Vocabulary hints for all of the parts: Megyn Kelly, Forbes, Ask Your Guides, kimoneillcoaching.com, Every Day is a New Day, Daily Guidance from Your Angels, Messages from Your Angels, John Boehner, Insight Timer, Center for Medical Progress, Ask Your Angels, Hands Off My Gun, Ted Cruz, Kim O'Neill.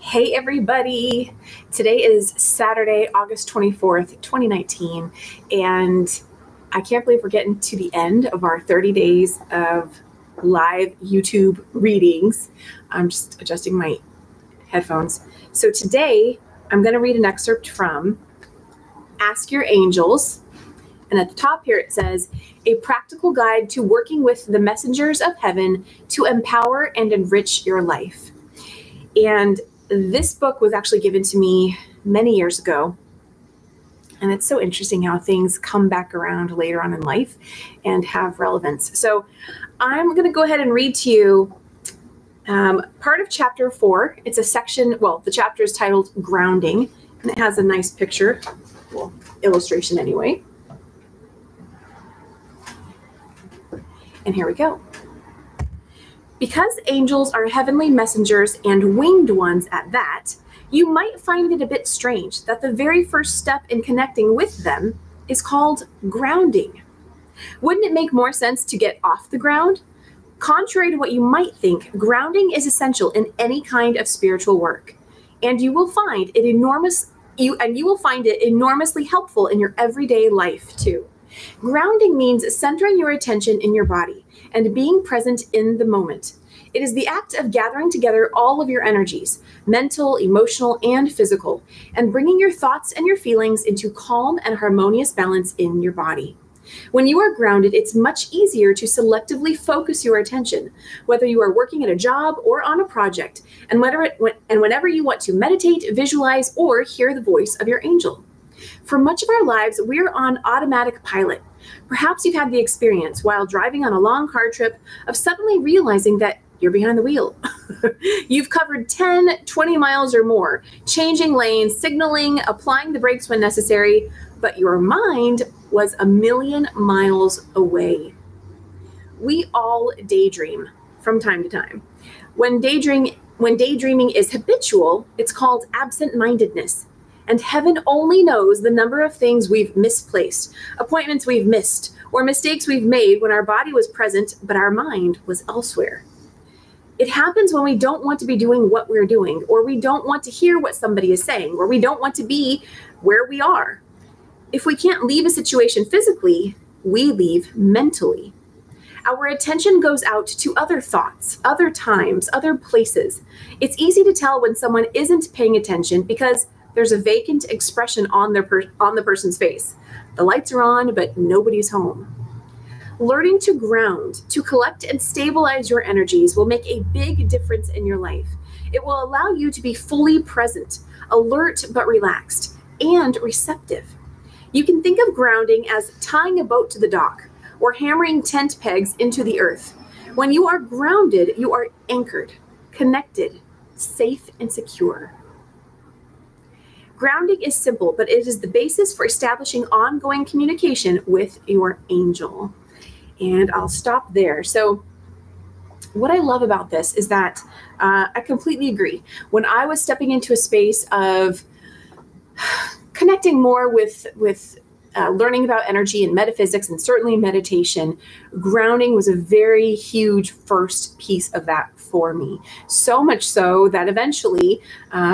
Hey everybody, today is Saturday, August 24th, 2019, and I can't believe we're getting to the end of our 30 days of live YouTube readings. I'm just adjusting my headphones. So today I'm going to read an excerpt from Ask Your Angels, and at the top here it says, a practical guide to working with the messengers of heaven to empower and enrich your life. And this book was actually given to me many years ago, and it's so interesting how things come back around later on in life and have relevance. So I'm going to go ahead and read to you part of chapter 4. It's a section, well, the chapter is titled Grounding, and it has a nice picture, well, illustration anyway. And here we go. Because angels are heavenly messengers and winged ones at that, you might find it a bit strange that the very first step in connecting with them is called grounding. Wouldn't it make more sense to get off the ground? Contrary to what you might think, grounding is essential in any kind of spiritual work, and you will find it enormously helpful in your everyday life too. Grounding means centering your attention in your body and being present in the moment. It is the act of gathering together all of your energies, mental, emotional, and physical, and bringing your thoughts and your feelings into calm and harmonious balance in your body. When you are grounded, it's much easier to selectively focus your attention, whether you are working at a job or on a project, and whenever you want to meditate, visualize, or hear the voice of your angel. For much of our lives, we're on automatic pilot. Perhaps you've had the experience while driving on a long car trip of suddenly realizing that you're behind the wheel. You've covered 10, 20 miles or more, changing lanes, signaling, applying the brakes when necessary, but your mind was a million miles away. We all daydream from time to time. When daydreaming is habitual, it's called absent-mindedness. And heaven only knows the number of things we've misplaced, appointments we've missed, or mistakes we've made when our body was present, but our mind was elsewhere. It happens when we don't want to be doing what we're doing, or we don't want to hear what somebody is saying, or we don't want to be where we are. If we can't leave a situation physically, we leave mentally. Our attention goes out to other thoughts, other times, other places. It's easy to tell when someone isn't paying attention because there's a vacant expression on the person's face. The lights are on, but nobody's home. Learning to ground, to collect and stabilize your energies will make a big difference in your life. It will allow you to be fully present, alert but relaxed, and receptive. You can think of grounding as tying a boat to the dock or hammering tent pegs into the earth. When you are grounded, you are anchored, connected, safe and secure. Grounding is simple, but it is the basis for establishing ongoing communication with your angel. And I'll stop there. So what I love about this is that I completely agree. When I was stepping into a space of connecting more with learning about energy and metaphysics and certainly meditation, grounding was a very huge first piece of that for me. So much so that eventually,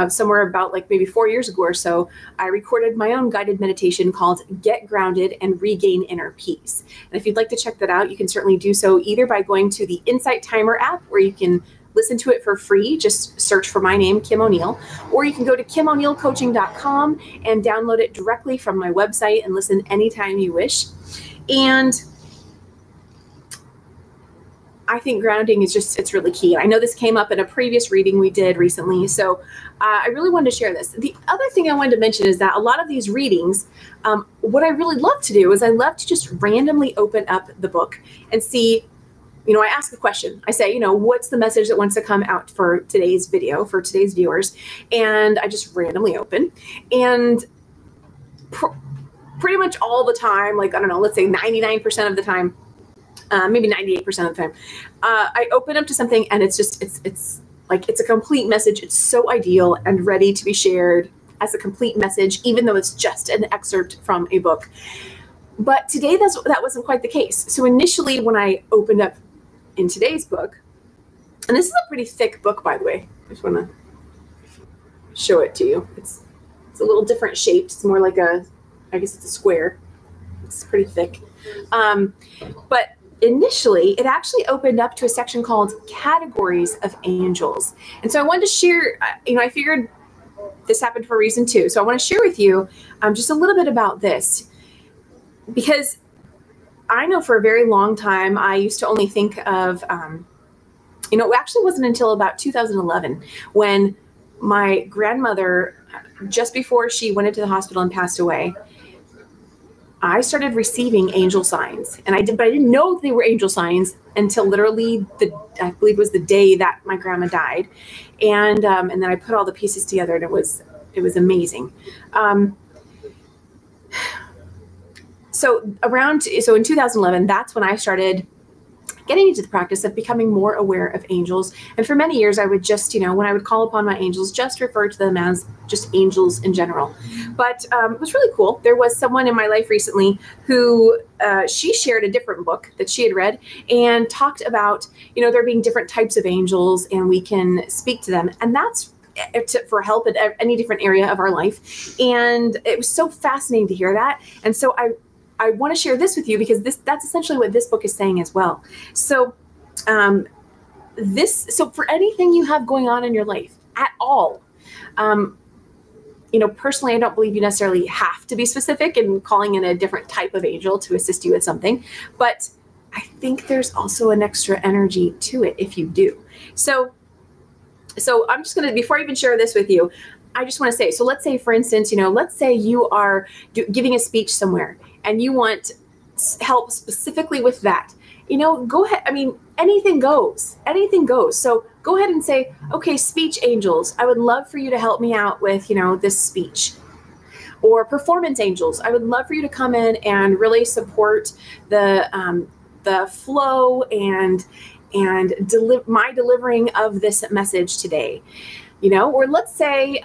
somewhere about like maybe 4 years ago or so, I recorded my own guided meditation called Get Grounded and Regain Inner Peace. And if you'd like to check that out, you can certainly do so either by going to the Insight Timer app where you can listen to it for free. Just search for my name, Kim O'Neill, or you can go to kimoneillcoaching.com and download it directly from my website and listen anytime you wish. And I think grounding is just, it's really key. I know this came up in a previous reading we did recently, so I really wanted to share this. The other thing I wanted to mention is that a lot of these readings, what I really love to do is I love to just randomly open up the book and see, you know, I ask a question. I say, you know, what's the message that wants to come out for today's video, for today's viewers? And I just randomly open. And pretty much all the time, like, I don't know, let's say 99% of the time, maybe 98% of the time, I open up to something and it's just, it's like, it's a complete message. It's so ideal and ready to be shared as a complete message, even though it's just an excerpt from a book. But today that wasn't quite the case. So initially when I opened up in today's book. And this is a pretty thick book, by the way. I just want to show it to you. It's a little different shaped. It's more like a, I guess it's a square. It's pretty thick. But initially, it actually opened up to a section called Categories of Angels. And so I wanted to share, I figured this happened for a reason too. So I want to share with you just a little bit about this, because I know for a very long time, I used to only think of, it actually wasn't until about 2011 when my grandmother, just before she went into the hospital and passed away, I started receiving angel signs, and but I didn't know they were angel signs until literally I believe it was the day that my grandma died. And then I put all the pieces together, and it was amazing. So in 2011, that's when I started getting into the practice of becoming more aware of angels. And for many years, I would just, when I would call upon my angels, just refer to them as just angels in general. But it was really cool. There was someone in my life recently who she shared a different book that she had read and talked about, there being different types of angels and we can speak to them. And that's for help in any different area of our life. And it was so fascinating to hear that. And so I want to share this with you because that's essentially what this book is saying as well. So so for anything you have going on in your life at all, personally, I don't believe you necessarily have to be specific in calling in a different type of angel to assist you with something, but I think there's also an extra energy to it if you do. So I'm just going to, before I even share this with you, I just want to say, so let's say, for instance, let's say you are giving a speech somewhere and you want help specifically with that, go ahead. I mean, anything goes. So go ahead and say, okay, speech angels, I would love for you to help me out with, this speech. Or performance angels, I would love for you to come in and really support the flow and my delivering of this message today. Or let's say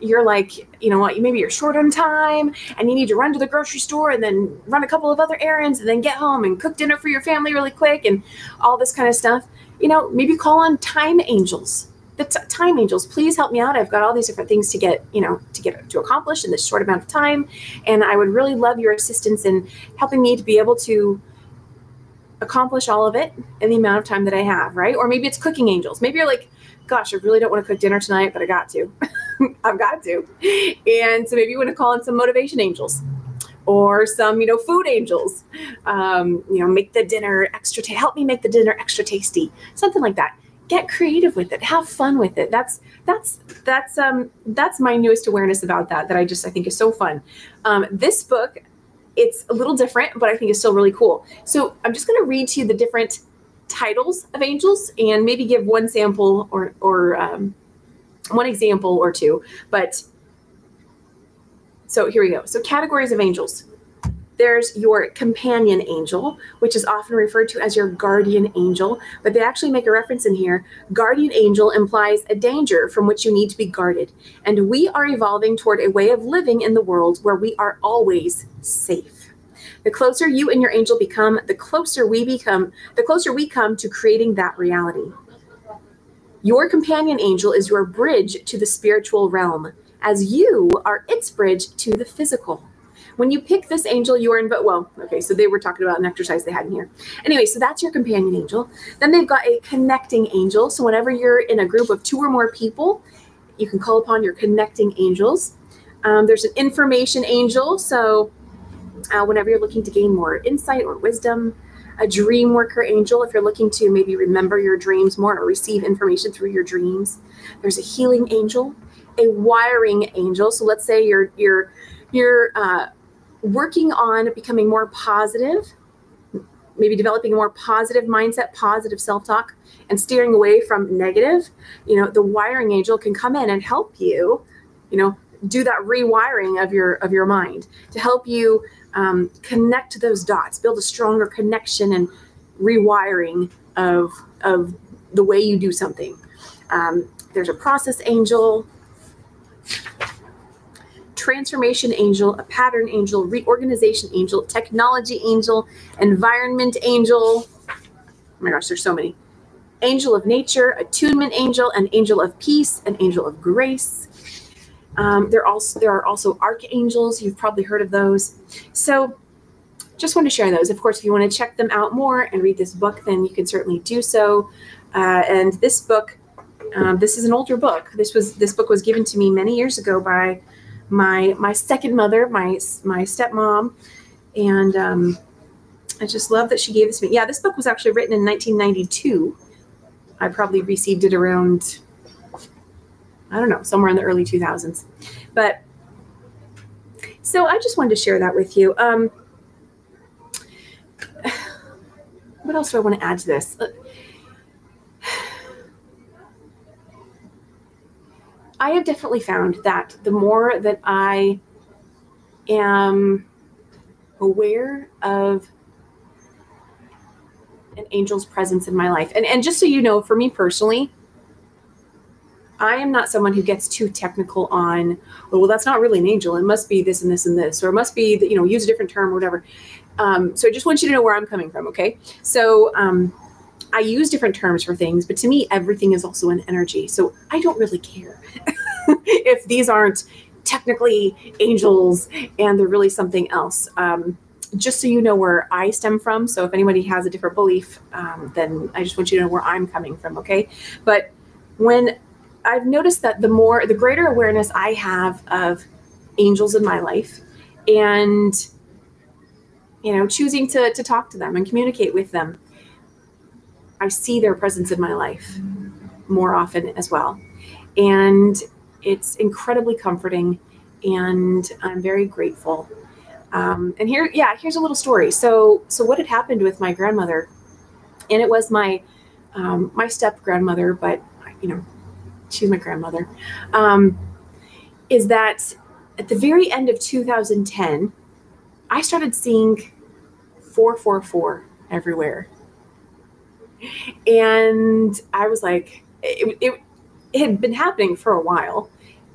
you're like, what, maybe you're short on time and you need to run to the grocery store and then run a couple of other errands and then get home and cook dinner for your family really quick and all this kind of stuff. Maybe call on time angels. The time angels, please help me out. I've got all these different things to get, to accomplish in this short amount of time. And I would really love your assistance in helping me to be able to accomplish all of it in the amount of time that I have, right? Or maybe it's cooking angels. Maybe you're like, gosh, I really don't want to cook dinner tonight, but I got to. I've got to. And so maybe you want to call in some motivation angels or some, food angels, help me make the dinner extra tasty, something like that. Get creative with it. Have fun with it. That's my newest awareness about that I think is so fun. This book, it's a little different, but I think it's still really cool. So I'm just going to read to you the different titles of angels and maybe give one sample or one example or two. But so here we go. So categories of angels. There's your companion angel, which is often referred to as your guardian angel, but they actually make a reference in here. Guardian angel implies a danger from which you need to be guarded. And we are evolving toward a way of living in the world where we are always safe. The closer you and your angel become, the closer we come to creating that reality. Your companion angel is your bridge to the spiritual realm, as you are its bridge to the physical. When you pick this angel, you are so they were talking about an exercise they had in here. Anyway, so that's your companion angel. Then they've got a connecting angel. So whenever you're in a group of two or more people, you can call upon your connecting angels. There's an information angel. So whenever you're looking to gain more insight or wisdom, a dream worker angel, if you're looking to maybe remember your dreams more or receive information through your dreams. There's a healing angel, a wiring angel. So let's say you're working on becoming more positive, maybe developing a more positive mindset, positive self-talk, and steering away from negative. The wiring angel can come in and help you, do that rewiring of your mind to help you connect those dots, build a stronger connection and rewiring of the way you do something. There's a process angel, transformation angel, a pattern angel, reorganization angel, technology angel, environment angel, Oh my gosh, there's so many. Angel of nature, attunement angel, an angel of peace, an angel of grace. There are also archangels. You've probably heard of those. So just want to share those. Of course, if you want to check them out more and read this book, then you can certainly do so. And this book, this is an older book. This book was given to me many years ago by my second mother, my stepmom. And I just love that she gave this to me. Yeah, this book was actually written in 1992. I probably received it around, I don't know, somewhere in the early 2000s. But so I just wanted to share that with you. What else do I want to add to this? I have definitely found that the more that I am aware of an angel's presence in my life, and just so you know, for me personally, I am not someone who gets too technical on, well, that's not really an angel. It must be this and this and this, or it must be that, you know, use a different term or whatever. So I just want you to know where I'm coming from. Okay. So I use different terms for things, but to me, everything is also an energy. So I don't really care if these aren't technically angels and they're really something else. Just so you know where I stem from. So if anybody has a different belief, then I just want you to know where I'm coming from. Okay. But when I've noticed that the greater awareness I have of angels in my life, and, you know, choosing to talk to them and communicate with them, I see their presence in my life more often as well. And it's incredibly comforting, and I'm very grateful. And here's a little story. So what had happened with my grandmother, and it was my step-grandmother, but, you know, she's my grandmother, is that at the very end of 2010, I started seeing 444 everywhere. And I was like, it had been happening for a while.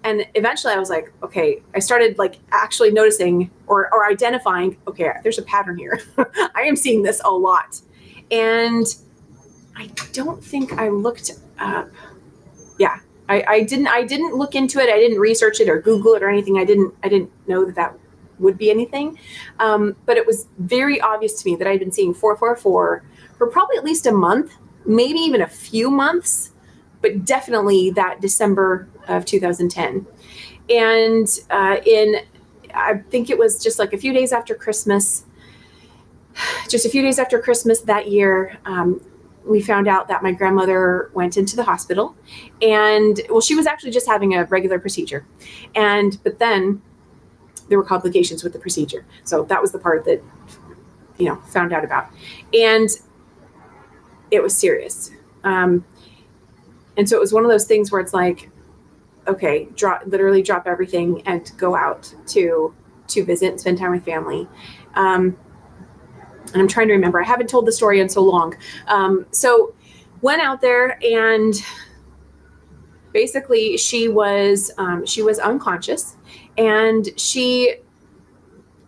And eventually I was like, okay, I started like actually noticing or identifying, okay, there's a pattern here. I am seeing this a lot. And I don't think I looked up. Yeah, I didn't look into it. I didn't research it or Google it or anything. I didn't know that would be anything. But it was very obvious to me that I'd been seeing 444 for probably at least a month, maybe even a few months, but definitely that December of 2010. And I think it was just like a few days after Christmas, that year, we found out that my grandmother went into the hospital, and well, she was actually just having a regular procedure. But then there were complications with the procedure. So that was the part that, you know, found out about, and it was serious. And so it was one of those things where it's like, okay, literally drop everything and go out to visit and spend time with family. And I'm trying to remember, I haven't told the story in so long. So went out there, and basically she was unconscious, and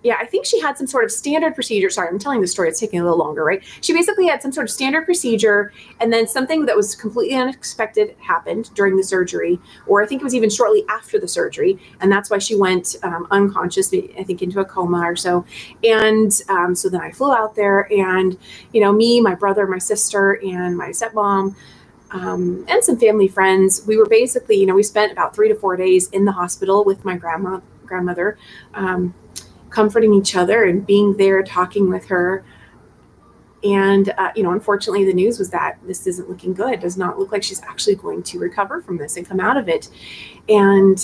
I think she had some sort of standard procedure. Sorry, I'm telling the story, it's taking a little longer, right? She basically had some sort of standard procedure, and then something that was completely unexpected happened during the surgery, or I think it was even shortly after the surgery. And that's why she went unconscious, I think into a coma or so. And so then I flew out there, and, you know, me, my brother, my sister, and my stepmom, and some family friends, we were basically, you know, we spent about 3 to 4 days in the hospital with my grandmother, comforting each other and being there, talking with her. And, you know, unfortunately the news was that this isn't looking good. It does not look like she's actually going to recover from this and come out of it. And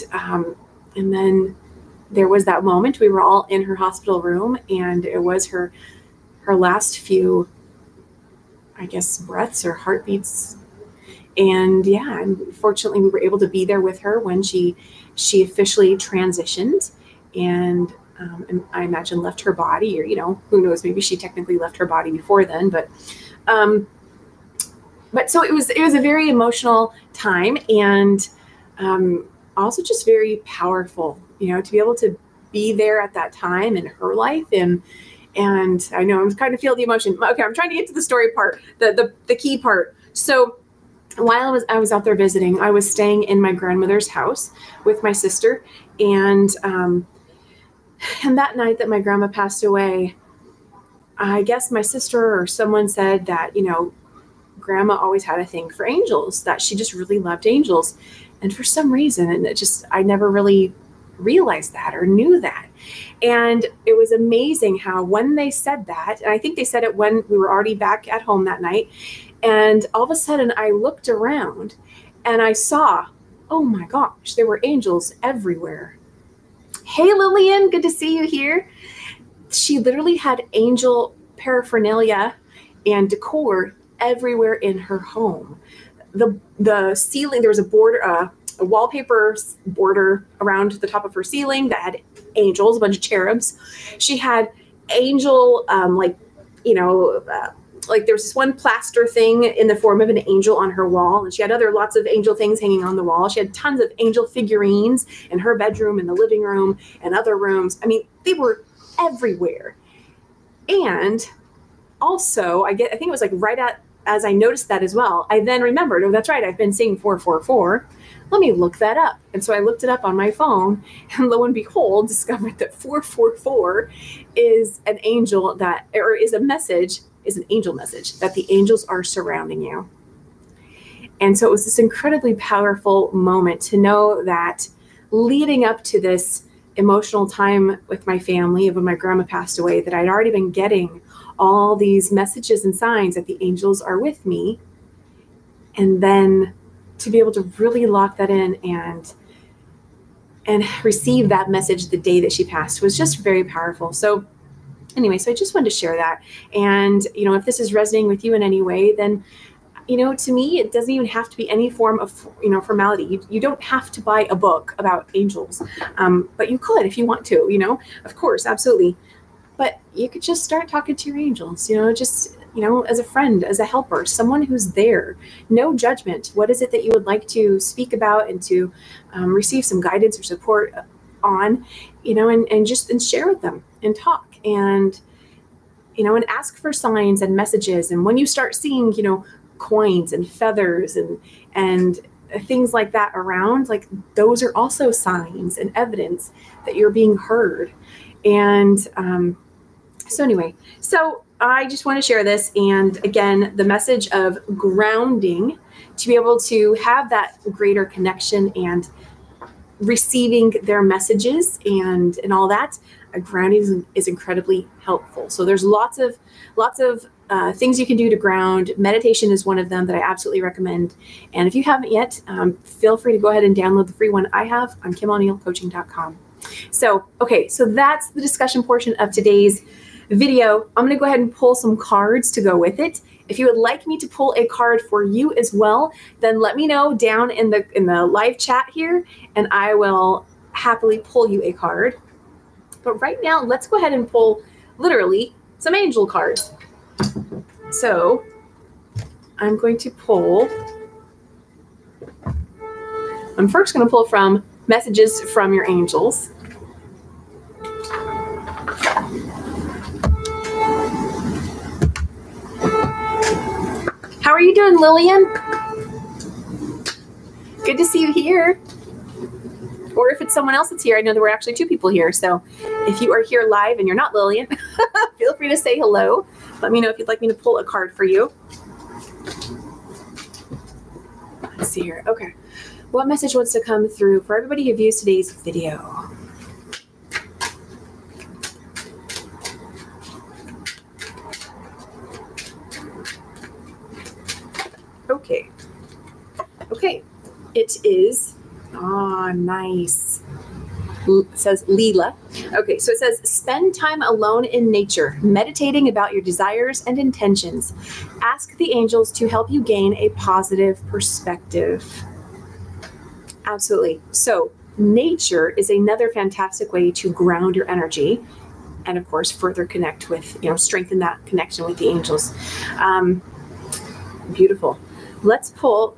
then there was that moment we were all in her hospital room, and it was her last few, I guess, breaths or heartbeats. And yeah, unfortunately we were able to be there with her when she officially transitioned, and I imagine left her body, or, you know, who knows, maybe she technically left her body before then, but so it was a very emotional time, and also just very powerful, you know, to be able to be there at that time in her life, and And I know I'm kind of feeling the emotion. Okay, I'm trying to get to the story part, the key part. So while I was out there visiting, I was staying in my grandmother's house with my sister. And that night that my grandma passed away, I guess my sister or someone said that, you know, grandma always had a thing for angels, that she just really loved angels. And for some reason, and it just, I never really realized that or knew that. And it was amazing how when they said that, and I think they said it when we were already back at home that night. And all of a sudden I looked around and I saw, oh my gosh, there were angels everywhere. Hey, Lillian, good to see you here. She literally had angel paraphernalia and decor everywhere in her home. The ceiling, there was a border, a wallpaper border around the top of her ceiling that had angels, a bunch of cherubs. She had angel, like there was this one plaster thing in the form of an angel on her wall. And she had other lots of angel things hanging on the wall. She had tons of angel figurines in her bedroom and the living room and other rooms. I mean, they were everywhere. And also I think it was like right at, as I noticed that as well, I then remembered, oh, that's right. I've been seeing 444. Let me look that up. And so I looked it up on my phone and lo and behold, discovered that 444 is an angel that, or is a message, is an angel message that the angels are surrounding you. And so it was this incredibly powerful moment to know that leading up to this emotional time with my family of when my grandma passed away, that I'd already been getting all these messages and signs that the angels are with me. And then to be able to really lock that in and receive that message the day that she passed was just very powerful. So anyway, so I just wanted to share that. And, you know, if this is resonating with you in any way, then, you know, to me, it doesn't even have to be any form of, you know, formality. You don't have to buy a book about angels, but you could if you want to, you know, of course, absolutely. But you could just start talking to your angels, you know, just, you know, as a friend, as a helper, someone who's there, no judgment. What is it that you would like to speak about and to receive some guidance or support on, you know, and share with them and talk and, you know, and ask for signs and messages. And when you start seeing, you know, coins and feathers and things like that around, like those are also signs and evidence that you're being heard. And so anyway, so I just want to share this. And again, the message of grounding to be able to have that greater connection and receiving their messages and all that, grounding is incredibly helpful. So there's lots of things you can do to ground. Meditation is one of them that I absolutely recommend. And if you haven't yet, feel free to go ahead and download the free one I have on kimoneillcoaching.com. So, okay, so that's the discussion portion of today's video. I'm going to go ahead and pull some cards to go with it. If you would like me to pull a card for you as well, then let me know down in the live chat here, and I will happily pull you a card. But right now, let's go ahead and pull literally some angel cards. So I'm going to pull, I'm first going to pull from Messages from Your Angels. How are you doing, Lillian? Good to see you here. Or if it's someone else that's here, I know there were actually two people here. So if you are here live and you're not Lillian, feel free to say hello. Let me know if you'd like me to pull a card for you. Let's see here. Okay. What message wants to come through for everybody who views today's video? Okay. Okay. It is... Ah, nice. It says Leela. Okay, so it says, spend time alone in nature, meditating about your desires and intentions. Ask the angels to help you gain a positive perspective. Absolutely. So nature is another fantastic way to ground your energy and, of course, further connect with, you know, strengthen that connection with the angels. Beautiful. Let's pull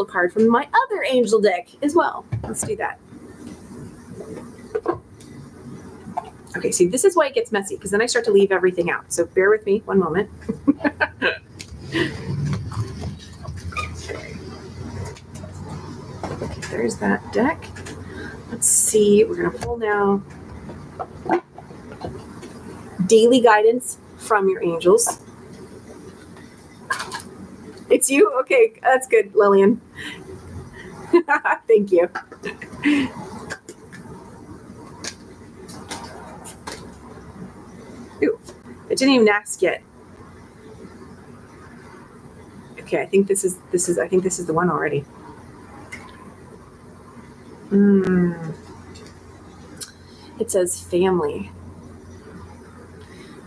a card from my other angel deck as well. Let's do that. Okay, see, this is why it gets messy, because then I start to leave everything out. So bear with me one moment. Okay, there's that deck. Let's see, we're going to pull now Daily Guidance from Your Angels. It's you? Okay, that's good, Lillian. Thank you. Ooh, I didn't even ask yet. Okay, I think this is the one already. It says family.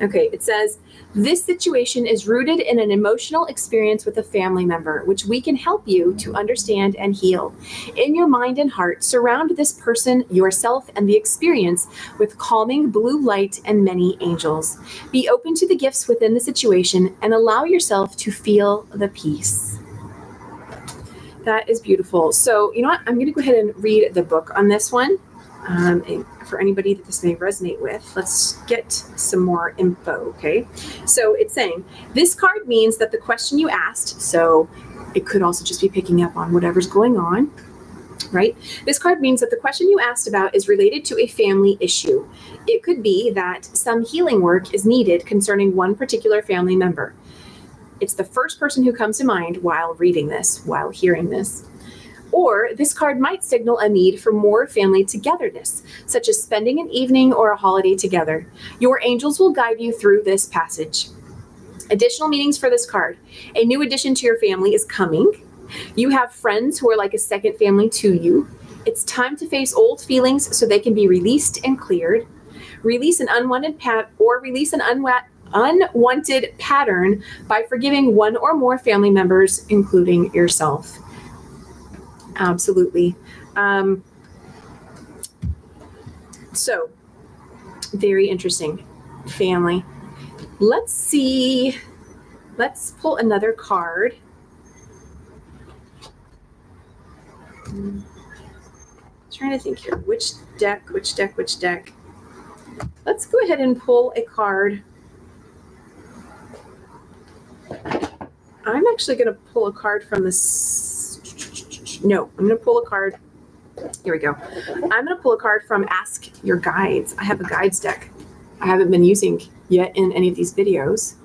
Okay, it says, this situation is rooted in an emotional experience with a family member, which we can help you to understand and heal. In your mind and heart, surround this person, yourself, and the experience with calming blue light and many angels. Be open to the gifts within the situation and allow yourself to feel the peace. That is beautiful. So, you know what? I'm going to go ahead and read the book on this one. For anybody that this may resonate with, let's get some more info, okay? So it's saying, this card means that the question you asked, so it could also just be picking up on whatever's going on, right? This card means that the question you asked about is related to a family issue. It could be that some healing work is needed concerning one particular family member. It's the first person who comes to mind while reading this, while hearing this. Or this card might signal a need for more family togetherness, such as spending an evening or a holiday together. Your angels will guide you through this passage. Additional meanings for this card. A new addition to your family is coming. You have friends who are like a second family to you. It's time to face old feelings so they can be released and cleared. Release an unwanted unwanted pattern by forgiving one or more family members, including yourself. Absolutely. So very interesting, family. Let's see, let's pull another card. I'm trying to think here, which deck. Let's go ahead and pull a card. I'm actually going to pull a card from this. No, I'm going to pull a card. Here we go. I'm going to pull a card from Ask Your Guides. I have a guides deck I haven't been using yet in any of these videos.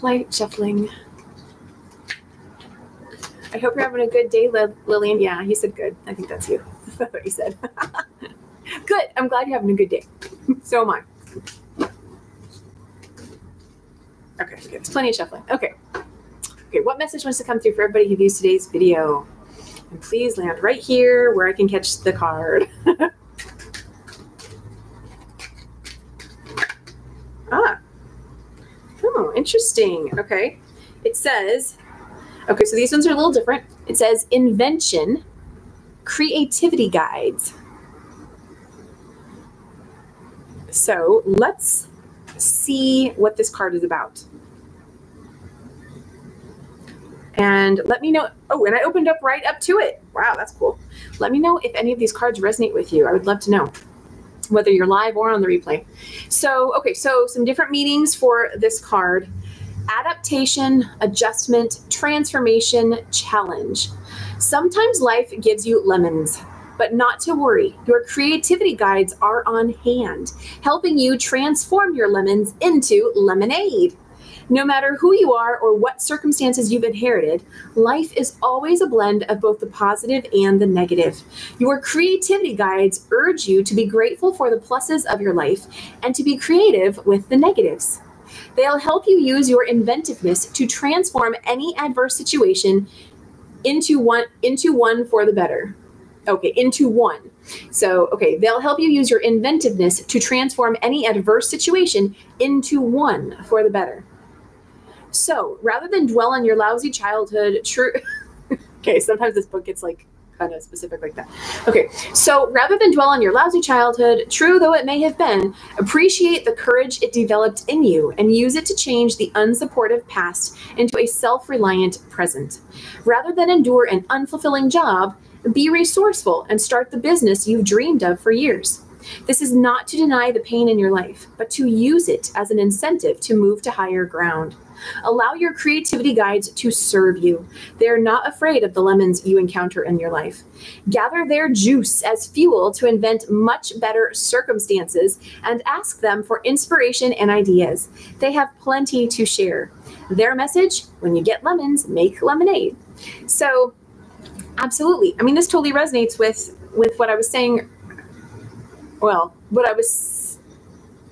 Light shuffling. I hope you're having a good day, Lillian. Yeah, you said good. I think that's you. That's what you said. Good. I'm glad you're having a good day. So am I. Okay, there's plenty of shuffling. Okay. Okay, what message wants to come through for everybody who views today's video? And please land right here where I can catch the card. Oh, interesting. Okay. It says, okay, so these ones are a little different. It says invention. Creativity guides. So let's see what this card is about. And let me know. Oh, and I opened up right up to it. Wow, that's cool. Let me know if any of these cards resonate with you. I would love to know, whether you're live or on the replay. So, okay, so some different meanings for this card. Adaptation, adjustment, transformation, challenge. Sometimes life gives you lemons, but not to worry. Your creativity guides are on hand, helping you transform your lemons into lemonade. No matter who you are or what circumstances you've inherited, life is always a blend of both the positive and the negative. Your creativity guides urge you to be grateful for the pluses of your life and to be creative with the negatives. They'll help you use your inventiveness to transform any adverse situation into one for the better. Okay, into one. So, okay, they'll help you use your inventiveness to transform any adverse situation into one for the better. So, rather than dwell on your lousy childhood, Okay, sometimes this book gets like not specific like that. Okay, so rather than dwell on your lousy childhood, true though it may have been, appreciate the courage it developed in you and use it to change the unsupportive past into a self-reliant present. Rather than endure an unfulfilling job, be resourceful and start the business you've dreamed of for years. This is not to deny the pain in your life, but to use it as an incentive to move to higher ground. Allow your creativity guides to serve you. They are not afraid of the lemons you encounter in your life. Gather their juice as fuel to invent much better circumstances and ask them for inspiration and ideas. They have plenty to share. Their message, when you get lemons, make lemonade. So absolutely. I mean, this totally resonates with what I was saying. Well, what I was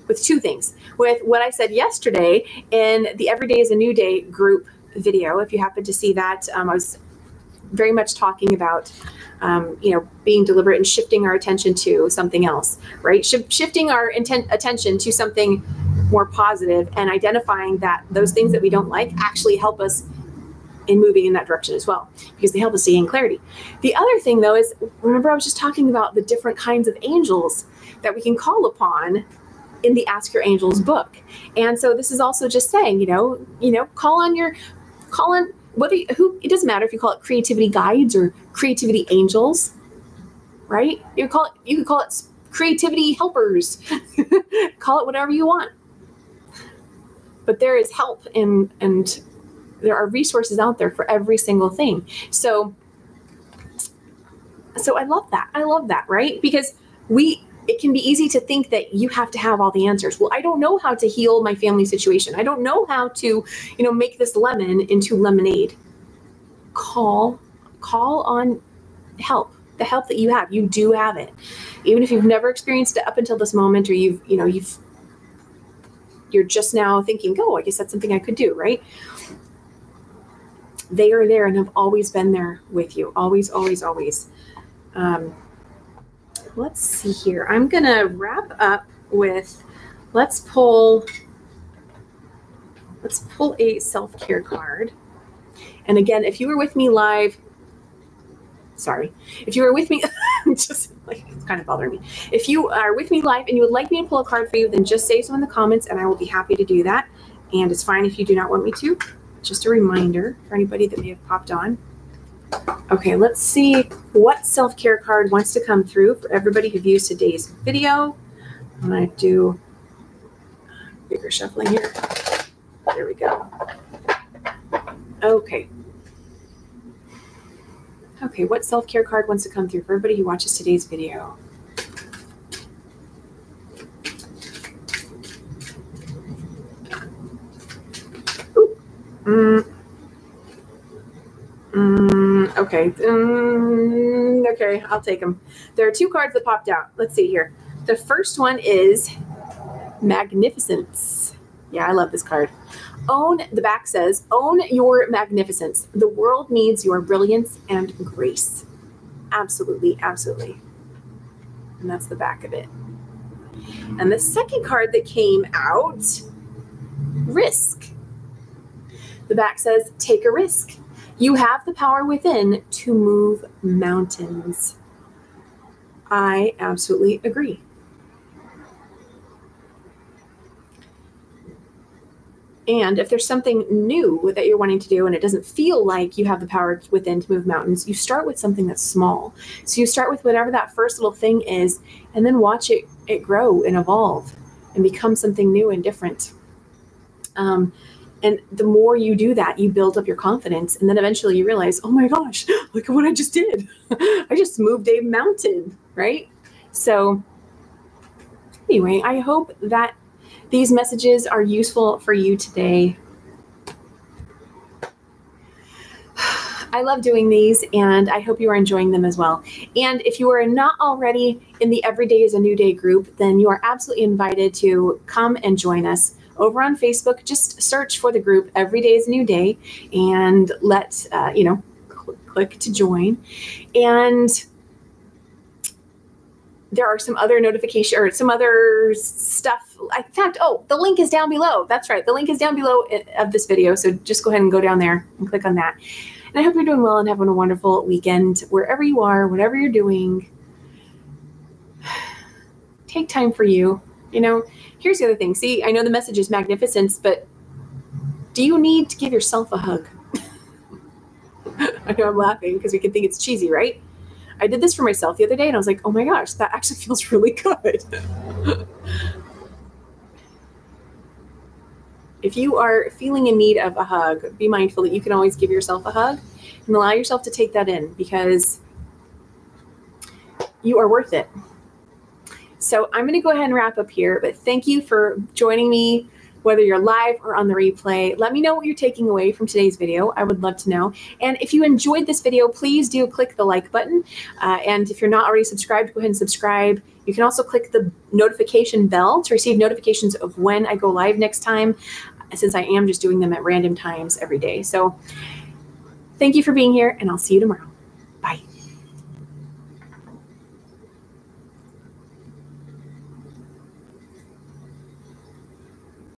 with two things, with what I said yesterday in the Every Day is a New Day group video. If you happen to see that, I was very much talking about, you know, being deliberate and shifting our attention to something else, right? Shifting our attention to something more positive and identifying that those things that we don't like actually help us in moving in that direction as well, because they help us see in clarity. The other thing though is, remember I was just talking about the different kinds of angels that we can call upon in the Ask Your Angels book. And so this is also just saying, you know, call on who, it doesn't matter if you call it creativity guides or creativity angels, right? You could call it creativity helpers, call it whatever you want. But there is help and there are resources out there for every single thing. So I love that. I love that, right? Because it can be easy to think that you have to have all the answers. Well, I don't know how to heal my family situation. I don't know how to, you know, make this lemon into lemonade. Call on help, the help that you have. You do have it. Even if you've never experienced it up until this moment, or you're just now thinking, oh, I guess that's something I could do, right? They are there and have always been there with you. Always, always, always. Let's see here. I'm going to wrap up with, let's pull a self-care card. And again, if you were with me live, sorry, if you were with me, just like, it's kind of bothering me. If you are with me live and you would like me to pull a card for you, then just say so in the comments and I will be happy to do that. And it's fine if you do not want me to. Just a reminder for anybody that may have popped on. Okay, let's see what self-care card wants to come through for everybody who views today's video. I'm gonna do bigger shuffling here. There we go. Okay. Okay, what self-care card wants to come through for everybody who watches today's video? Okay. Okay. I'll take them. There are two cards that popped out. Let's see here. The first one is Magnificence. Yeah, I love this card. The back says, own your magnificence. The world needs your brilliance and grace. Absolutely. Absolutely. And that's the back of it. And the second card that came out, Risk. The back says, take a risk. You have the power within to move mountains. I absolutely agree. And if there's something new that you're wanting to do and it doesn't feel like you have the power within to move mountains, you start with something that's small. So you start with whatever that first little thing is, and then watch it grow and evolve and become something new and different. And the more you do that, you build up your confidence. And then eventually you realize, oh my gosh, look at what I just did. I just moved a mountain, right? So anyway, I hope that these messages are useful for you today. I love doing these and I hope you are enjoying them as well. And if you are not already in the Every Day is a New Day group, then you are absolutely invited to come and join us. Over on Facebook, just search for the group Every Day is a New Day and let, you know, click to join. And there are some other notifications or some other stuff. In fact, oh, the link is down below. That's right. The link is down below of this video. So just go ahead and go down there and click on that. And I hope you're doing well and having a wonderful weekend wherever you are, whatever you're doing. Take time for you. You know, here's the other thing. See, I know the message is magnificence, but do you need to give yourself a hug? I know I'm laughing because we can think it's cheesy, right? I did this for myself the other day and I was like, oh my gosh, that actually feels really good. If you are feeling in need of a hug, be mindful that you can always give yourself a hug and allow yourself to take that in, because you are worth it. So I'm going to go ahead and wrap up here, but thank you for joining me, whether you're live or on the replay. Let me know what you're taking away from today's video. I would love to know. And if you enjoyed this video, please do click the like button. And if you're not already subscribed, go ahead and subscribe. You can also click the notification bell to receive notifications of when I go live next time, since I am just doing them at random times every day. So thank you for being here, and I'll see you tomorrow.